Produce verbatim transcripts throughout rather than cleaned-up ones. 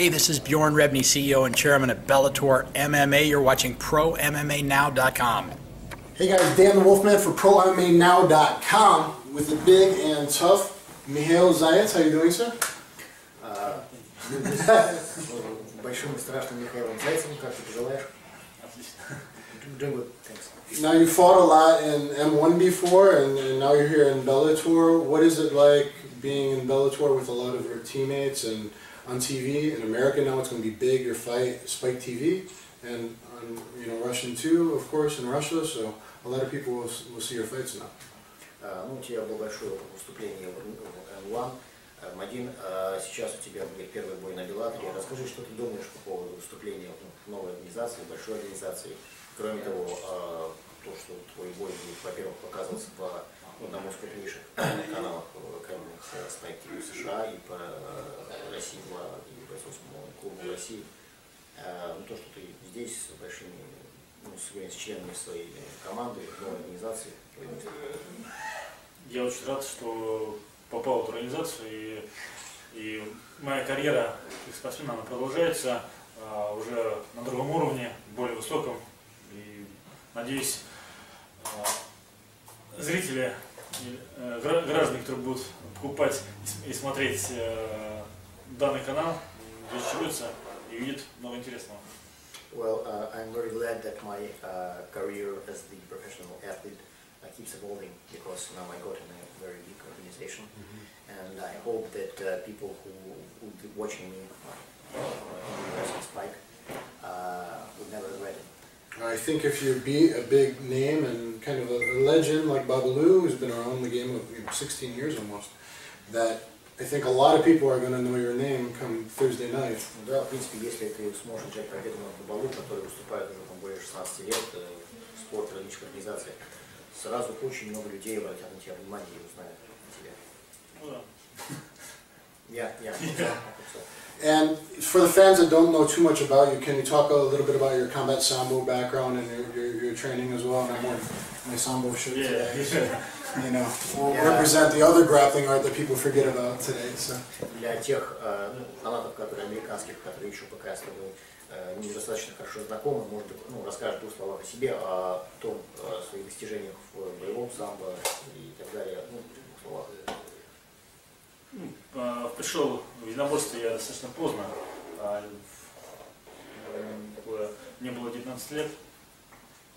Hey, this is Bjorn Rebney, C E O and Chairman of Bellator M M A. You're watching Pro M M A Now dot com. Hey guys, Dan the Wolfman for Pro M M A Now dot com with the big and tough Mikhail Zayats. How you doing, sir? Uh, Большим и страшным Михаилом Зайцем. Как ты пожелаешь? Отлично. Doing good, thanks. Now you fought a lot in M one before, and, and now you're here in Bellator. What is it like being in Bellator with a lot of your teammates and on T V in America? Now it's going to be big, your fight, Spike T V, and on, you know, Russian too, of course, in Russia, so a lot of people will, will see your fights now. Ну, у тебя был большой опыт выступления в M one, в M один, сейчас у тебя будет первый бой на Беллаторе. Расскажи, что ты думаешь по поводу выступления в новой организации, большой организации. Кроме того, то, что твой бой будет, во-первых, показываться по одному из крупнейших каналах Spike ти ви в США и по России, и бойцовскому клубу России. То, что ты здесь с большими, ну, с членами своей команды, новой организации. Я очень рад, что попал в эту организацию, и, и моя карьера как спортсмена продолжается уже на другом уровне, более высоком. И надеюсь, зрители, граждане, которые будут покупать и смотреть данный канал, разочаруются и увидят много интересного. Well, uh, I'm very glad that my uh, career as the professional athlete uh, keeps evolving, because now I got in a very big organization, mm-hmm. and I hope that uh, people who would be watching me on uh, Spike uh, would never regret it. I think if you beat a big name and kind of a legend like Babalu, who's been around the game of, you know, sixteen years almost, that I think a lot of people are going to know your name come Thursday night. Да, в принципе, если ты сможешь взять победу над Бабалу, который выступает уже более шестнадцати лет в спорте различных организаций, сразу очень много людей обратят на тебя внимание и узнают о тебе. Yeah, yeah. yeah. And for the fans that don't know too much about you, can you talk a little bit about your combat sambo background and your, your, your training as well? And I'm wearing my sambo shirt yeah. today, so, you know, we'll yeah. represent the other grappling art that people forget about today. So. Для тех фанатов, которые американских, которые еще пока с тобой недостаточно хорошо знакомы, может быть, ну, расскажет двух слов о себе, о том, о своих достижениях в боевом самбо и так далее. Ну, в двух словах. Пришел в единоборство я достаточно поздно, мне было девятнадцать лет,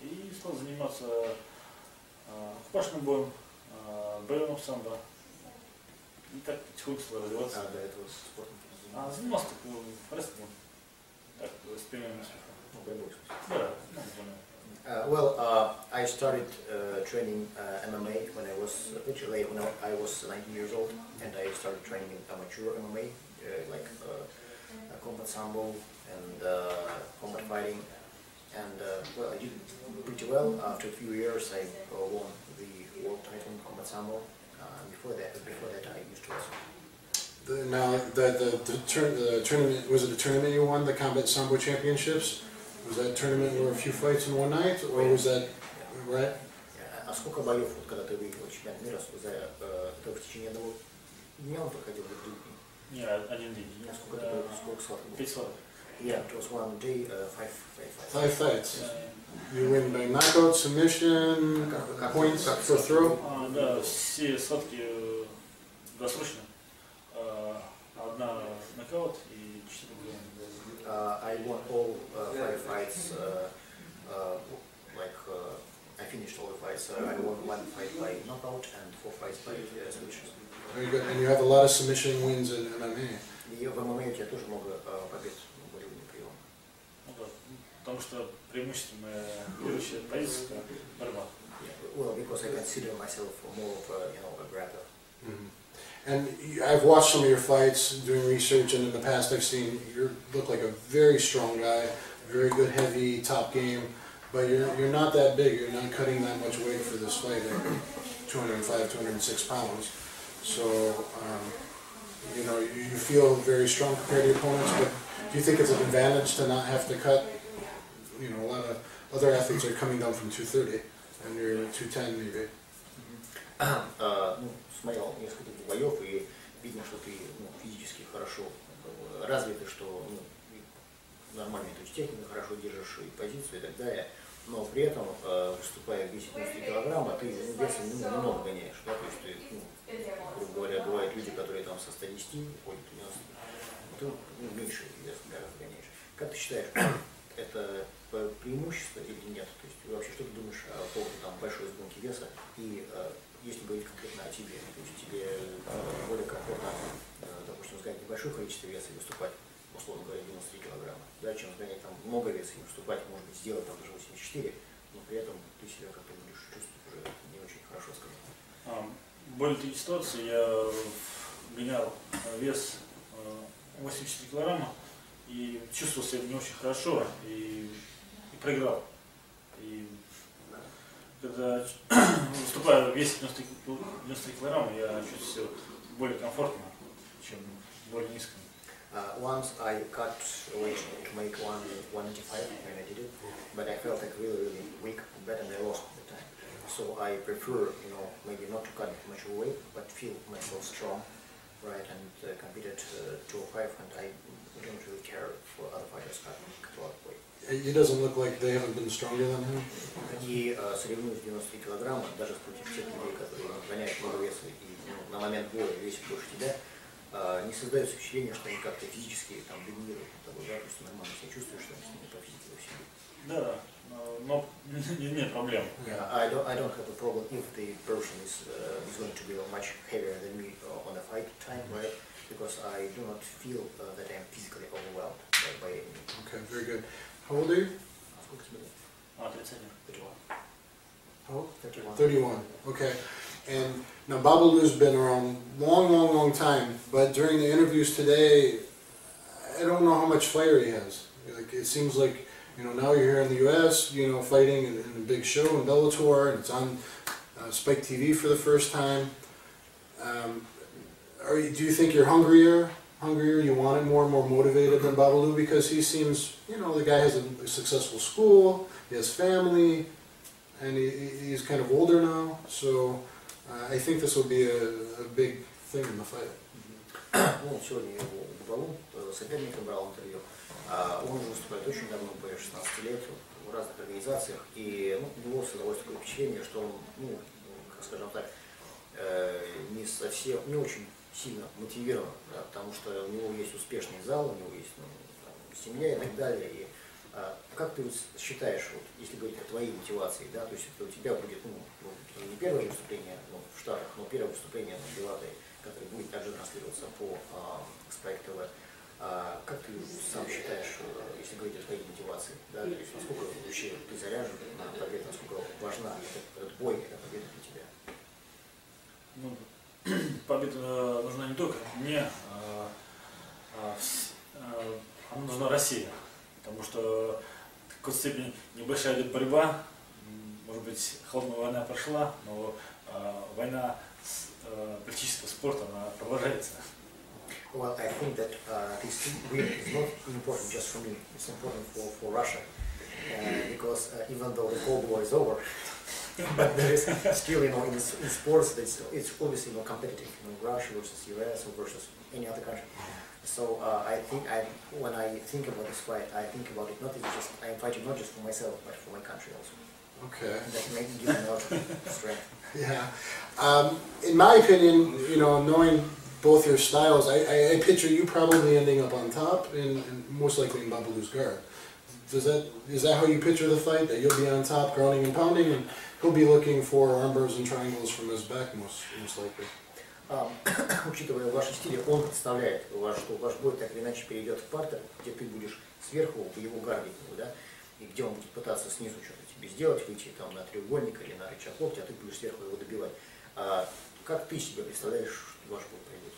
и стал заниматься рукопашным боем, боевым самбо, и так потихоньку стал развиваться. А до этого спортом? А, занимался рестлингом, так, с переменным успехом. Да, Uh, well, uh, I started uh, training uh, M M A when I was actually when I was nineteen years old, and I started training amateur M M A, uh, like uh, combat sambo and uh, combat fighting, and uh, well, I did pretty well. After a few years, I uh, won the world title in combat sambo. Uh, before that, before that, I used to wrestle. The, now, the the, the, tur the tournament was it a tournament you won, the combat sambo championships? Was that tournament where a few fights in one night, or was that right? А сколько боев, когда ты выиграл чемпионат мира, это в течение одного дня он проходил в Дубне? Нет, один день. Сколько это было? Сколько слов? Пять слов. Yeah, it was one day, five fights. Five fights. You win by knockout, submission, points, for throw. Да, все схватки досрочно. Одна нокаут и четыре боя. Uh, I won all uh, five fights. Uh, uh, like uh, I finished all the fights. Uh, I won one fight by knockout and four fights by uh, submission. Very good. And you have a lot of submission wins in M M A. И в M M A у тебя тоже много побед в боевых приемах. Ну да, потому что преимущественная ведущая позиция борьба. Well, because I consider myself more of a, you know, a grappler. Mm-hmm. And I've watched some of your fights, doing research, and in the past I've seen you look like a very strong guy, very good heavy top game, but you're, you're not that big, you're not cutting that much weight for this fight, like two oh five, two oh six pounds. So, um, you know, you, you feel very strong compared to your opponents, but do you think it's an advantage to not have to cut? You know, a lot of other athletes are coming down from two thirty, and you're two ten maybe. Uh, ну, смотрел несколько боев и видно, что ты, ну, физически хорошо, как бы, развиты, что ну, нормальная, то есть техника, хорошо держишь и позицию и так далее, но при этом, э, выступая десять-пятнадцать килограмм, а ты весом ну, немного гоняешь, да? То есть, ты, ну, грубо говоря, бывают люди, которые там со ста десяти уходят, а ты ну, меньше весом разгоняешь. Как ты считаешь, это преимущество или нет? То есть, вообще, что ты думаешь о поводу там, большой сгонки веса и э, если говорить конкретно о тебе, то есть тебе более комфортно, допустим, сгонять небольшое количество веса и выступать, условно говоря, девяносто три килограмма, да, чем сгонять там много веса и выступать, может быть, сделать там даже восемьдесят четыре, но при этом ты себя как-то будешь чувствовать уже не очень хорошо, скажем. А, были такие ситуации, я гонял вес восемьдесят четыре килограмма и чувствовал себя не очень хорошо и, и проиграл. И когда выступаю весить девяносто три килограмма, я чувствую себя более комфортно, чем более низко. Uh, once I cut weight to make one eighty-five when I did it, but I felt like really, really weak, bad, and I lost the time. So I prefer, you know, maybe not to cut much weight, but feel myself strong, right? And uh, competed uh, two oh five, and I don't really care for other fighters cutting cut weight. It doesn't look like they haven't been stronger than him. И соревнуются девяносто три килограмма, даже против тех людей, которые гоняют много веса и на момент боя весят больше тебя, не создается впечатление, что они как-то физически там доминируют, что нормально себя чувствуешь, что они с ними по физике вообще. Да, но нет проблем. I don't I don't have a problem if the person is is going to be much heavier than me on the fight time, right? Because I do not feel that I am physically overwhelmed by any. Okay, very good. How old are you? thirty-one. Oh, thirty-one. thirty-one. Okay. And now Babalu's been around long, long, long time. But during the interviews today, I don't know how much flair he has. Like it seems like you know now you're here in the U S You know fighting in, in a big show in Bellator, and it's on uh, Spike T V for the first time. Um, are you, do you think you're hungrier? Hungrier, you want it more and more motivated than Babalu because he seems, you know, the guy has a successful school, he has family, and he, he's kind of older now. So uh, I think this will be a, a big thing in the fight. Ну, сегодня я его Бабалу, соперника брал интервью. Он уже выступает очень давно, более шестнадцати лет, в разных организациях, и у него создалось такое впечатление, что он, ну, как скажем так, не совсем, не очень сильно мотивирован, да, потому что у него есть успешный зал, у него есть ну, там, семья и так далее. И, а, как ты считаешь, вот, если говорить о твоей мотивации, да, то есть это у тебя будет ну, не первое выступление ну, в Штатах, но первое выступление на Беллаторе, которое будет также транслироваться по а, Spike ти ви. А, как ты сам считаешь, если говорить о твоей мотивации, да, то есть насколько вообще ты заряжен на победу, насколько важна этот бой, эта победа для тебя? Ну, победа нужна не только мне, а, а, а, она нужна России, потому что в какой-то степени небольшая идет борьба, может быть, холодная война прошла, но а, война с, а, политического спорта, она продолжается. Well, I think that uh, this win is not important just for me, it's important for, for Russia, uh, because uh, even though the Cold War is over, but there is still, you know, in, in sports, it's, it's obviously more competitive, you know, Russia versus U S or versus any other country. So uh, I think I, when I think about this fight, I think about it not just, I'm fighting not just for myself, but for my country also. Okay. That may give me a lot of strength. Yeah. Um, in my opinion, you know, knowing both your styles, I, I, I picture you probably ending up on top, and, and most likely in Babalu's guard. Does that, is that how you picture the fight? That you'll be on top, grounding and pounding, and he'll be looking for armbars and triangles from his back most, most likely. Учитывая ваш стиль, он представляет, что ваш бой так или иначе перейдет в партер, где ты будешь сверху в его гарде, да, и где он будет пытаться снизу что-то тебе сделать, выйти там на треугольник или на рычаг локтя, а ты будешь сверху его добивать. А как ты себе представляешь, что ваш бой пройдет?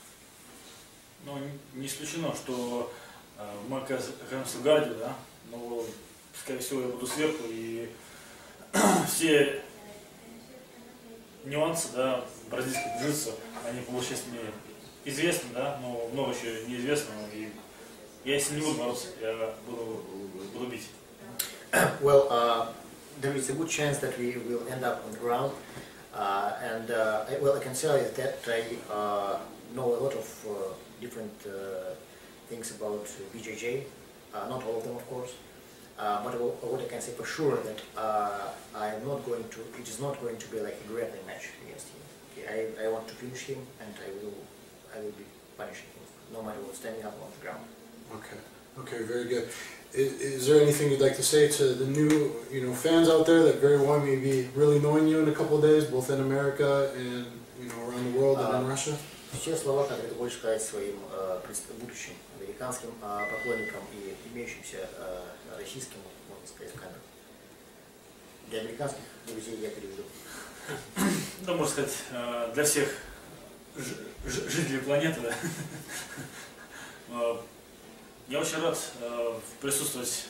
Ну, не исключено, что мы окажемся в гарде, да. Но, скорее всего, я буду сверху, и все нюансы, да, бразильского джиу-джитсу, они получились мне известны, да, но много еще неизвестно, и я если не буду бороться, я буду, буду бить. Well, uh, there is a good chance that we will end up on the ground, uh, and uh, well, I can tell you that I uh, know a lot of uh, different uh, things about B J J, uh, not all of them of course, uh, but what I can say for sure that uh, I'm not going to, it is not going to be like a grappling match against him. I, I want to finish him and I will, I will be punishing him, no matter what, standing up on the ground. Okay, okay, very good. Is, is there anything you'd like to say to the new, you know, fans out there that very well may be really knowing you in a couple of days, both in America and, you know, around the world and in Russia? Все слова, которые ты будешь сказать своим будущим американским поклонникам и имеющимся российским, можно сказать, камерам. Для американских друзей я переведу. Да, можно сказать, для всех жителей планеты. Я очень рад присутствовать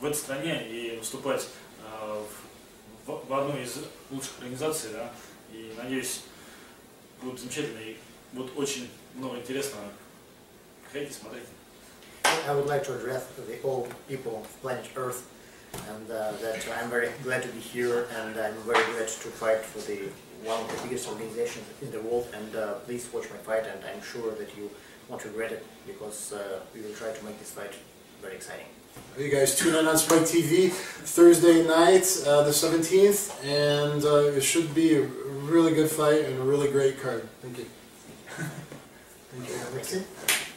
в этой стране и выступать в одной из лучших организаций. И надеюсь, будут замечательные. Будет очень много интересного. Приходите, смотрите. I would like to address the all people of planet Earth, and uh, that I'm very glad to be here, and I'm very glad to fight for the one of the biggest organizations in the world. And uh, please watch my fight, and I'm sure that you won't regret it because uh, we will try to make this fight very exciting. You guys tune in on Spike T V Thursday night, uh, the seventeenth, and uh, it should be a really good fight and a really great card. Thank you. Thank you.